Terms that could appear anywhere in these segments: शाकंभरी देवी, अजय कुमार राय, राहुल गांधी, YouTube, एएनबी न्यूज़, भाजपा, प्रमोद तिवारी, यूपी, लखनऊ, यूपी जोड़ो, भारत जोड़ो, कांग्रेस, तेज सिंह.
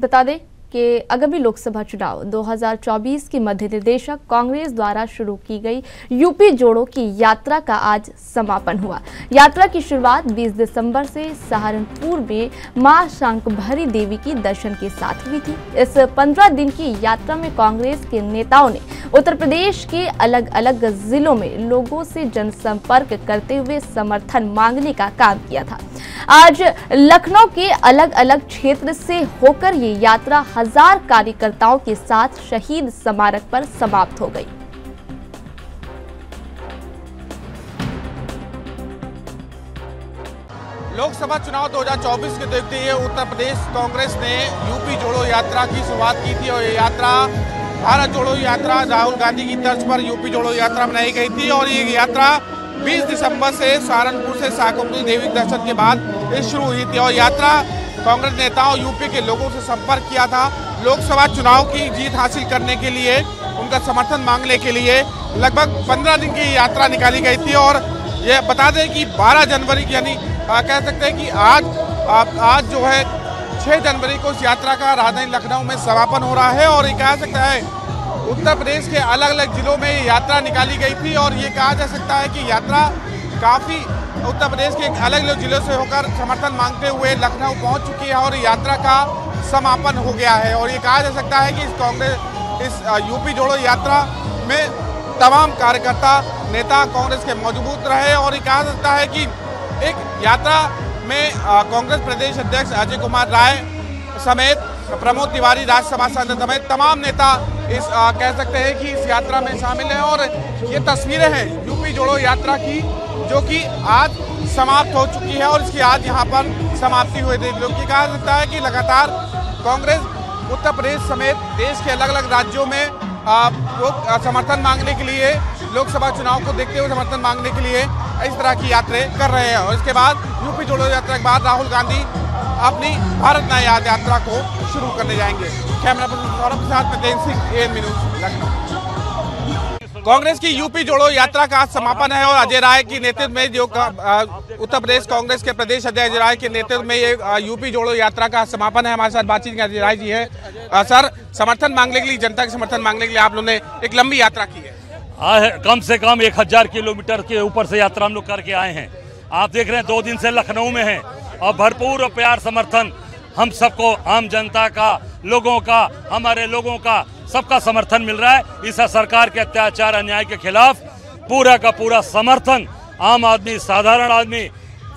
बता दें कि आगामी लोकसभा चुनाव 2024 की मध्य निर्देशक कांग्रेस द्वारा शुरू की गई यूपी जोड़ो की यात्रा का आज समापन हुआ। यात्रा की शुरुआत 20 दिसंबर से सहारनपुर में मां शाकंभरी देवी की दर्शन के साथ हुई थी। इस 15 दिन की यात्रा में कांग्रेस के नेताओं ने उत्तर प्रदेश के अलग अलग जिलों में लोगों से जनसंपर्क करते हुए समर्थन मांगने का काम किया था। आज लखनऊ के अलग अलग क्षेत्र से होकर ये यात्रा 1000 कार्यकर्ताओं के साथ शहीद स्मारक पर समाप्त हो गई। लोकसभा चुनाव 2024 के देखते हुए उत्तर प्रदेश कांग्रेस ने यूपी जोड़ो यात्रा की शुरुआत की थी और ये यात्रा भारत जोड़ो यात्रा राहुल गांधी की तर्ज पर यूपी जोड़ो यात्रा मनाई गई थी और ये यात्रा 20 दिसंबर से सहारनपुर से शाकंभरी देवी दर्शन के बाद शुरू हुई थी और यात्रा कांग्रेस नेताओं यूपी के लोगों से संपर्क किया था। लोकसभा चुनाव की जीत हासिल करने के लिए, उनका समर्थन मांगने के लिए लगभग 15 दिन की यात्रा निकाली गई थी और ये बता दें कि 12 जनवरी यानी कह सकते हैं कि आज जो है 6 जनवरी को इस यात्रा का राजधानी लखनऊ में समापन हो रहा है और ये कह सकता है उत्तर प्रदेश के अलग अलग जिलों में यात्रा निकाली गई थी और ये कहा जा सकता है कि यात्रा काफ़ी उत्तर प्रदेश के अलग अलग जिलों से होकर समर्थन मांगते हुए लखनऊ पहुंच चुकी है और यात्रा का समापन हो गया है और ये कहा जा सकता है कि इस यूपी जोड़ो यात्रा में तमाम कार्यकर्ता नेता कांग्रेस के मजबूत रहे और ये कहा जा सकता है कि एक यात्रा में कांग्रेस प्रदेश अध्यक्ष अजय कुमार राय समेत प्रमोद तिवारी राज्यसभा सांसद समेत तमाम नेता इस कह सकते हैं कि इस यात्रा में शामिल हैं और ये तस्वीरें हैं यूपी जोड़ो यात्रा की जो कि आज समाप्त हो चुकी है और इसकी आज यहाँ पर समाप्ति हुई थी। क्योंकि कहा जाता है कि लगातार कांग्रेस उत्तर प्रदेश समेत देश के अलग अलग राज्यों में लोग समर्थन मांगने के लिए लोकसभा चुनाव को देखते हुए समर्थन मांगने के लिए इस तरह की यात्राएं कर रहे हैं और इसके बाद यूपी जोड़ो यात्रा के बाद राहुल गांधी अपनी भारत नया यात्रा को शुरू करने जाएंगे। कैमरा पर्सन सौरभ के साथ में तेज सिंह, एएनबी न्यूज़ लखनऊ। कांग्रेस की यूपी जोड़ो यात्रा का आज समापन है और अजय राय के नेतृत्व में जो उत्तर प्रदेश कांग्रेस के प्रदेश अध्यक्ष अजय राय के नेतृत्व में ये यूपी जोड़ो यात्रा का समापन है। हमारे साथ बातचीत में अजय राय जी है। सर, समर्थन मांगने के लिए, जनता के समर्थन मांगने के लिए आप लोगों ने एक लंबी यात्रा की है। कम से कम 1000 किलोमीटर के ऊपर से यात्रा हम लोग करके आए हैं। आप देख रहे हैं 2 दिन से लखनऊ में है और भरपूर प्यार समर्थन हम सबको, आम जनता का, लोगों का, हमारे लोगों का सबका समर्थन मिल रहा है। इस सरकार के अत्याचार अन्याय के खिलाफ पूरा का पूरा समर्थन आम आदमी, साधारण आदमी,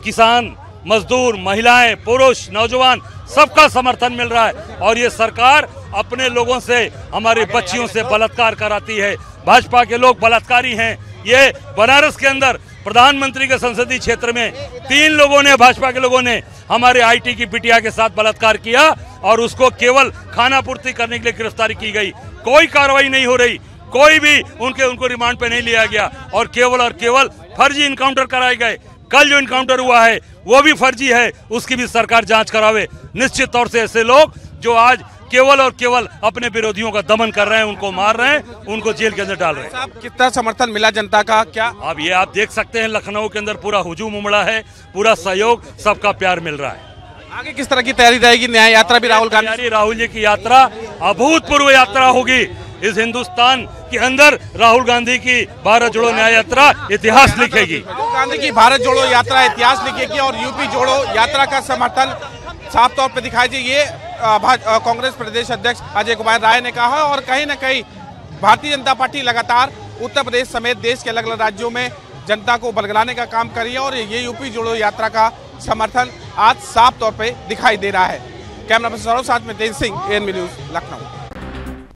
किसान, मजदूर, महिलाएं, पुरुष, नौजवान सबका समर्थन मिल रहा है। और ये सरकार अपने लोगों से, हमारे बच्चियों से बलात्कार कराती है। भाजपा के लोग बलात्कारी हैं। ये बनारस के अंदर प्रधानमंत्री के संसदीय क्षेत्र में 3 लोगों ने, भाजपा के लोगों ने हमारे आईटी की बिटिया के साथ बलात्कार किया और उसको केवल खाना पूर्ति करने के लिए गिरफ्तारी की गई। कोई कार्रवाई नहीं हो रही, कोई भी उनको रिमांड पे नहीं लिया गया और केवल फर्जी इनकाउंटर कराए गए। कल जो इनकाउंटर हुआ है वो भी फर्जी है, उसकी भी सरकार जाँच करावे। निश्चित तौर से ऐसे लोग जो आज केवल और केवल अपने विरोधियों का दमन कर रहे हैं, उनको मार रहे हैं, उनको जेल के अंदर डाल रहे हैं। साहब, कितना समर्थन मिला जनता का? क्या अब ये आप देख सकते हैं लखनऊ के अंदर पूरा हुजूम उमड़ा है, पूरा सहयोग, सबका प्यार मिल रहा है। आगे किस तरह की तैयारी रहेगी? न्याय यात्रा भी राहुल गांधी, राहुल जी की यात्रा अभूतपूर्व यात्रा होगी। इस हिंदुस्तान के अंदर राहुल गांधी की भारत जोड़ो न्याय यात्रा इतिहास लिखेगी। राहुल गांधी की भारत जोड़ो यात्रा इतिहास लिखेगी और यूपी जोड़ो यात्रा का समर्थन साफ तौर पर दिखाई दिए कांग्रेस प्रदेश अध्यक्ष अजय कुमार राय ने कहा और कहीं ना कहीं भारतीय जनता पार्टी लगातार उत्तर प्रदेश समेत देश के अलग अलग राज्यों में जनता को बलगलाने का काम कर रही है और ये यूपी जोड़ो यात्रा का समर्थन आज साफ तौर पे दिखाई दे रहा है। कैमरा पर्सन सौरभ साथ में तेज सिंह, एएनबी न्यूज़ लखनऊ।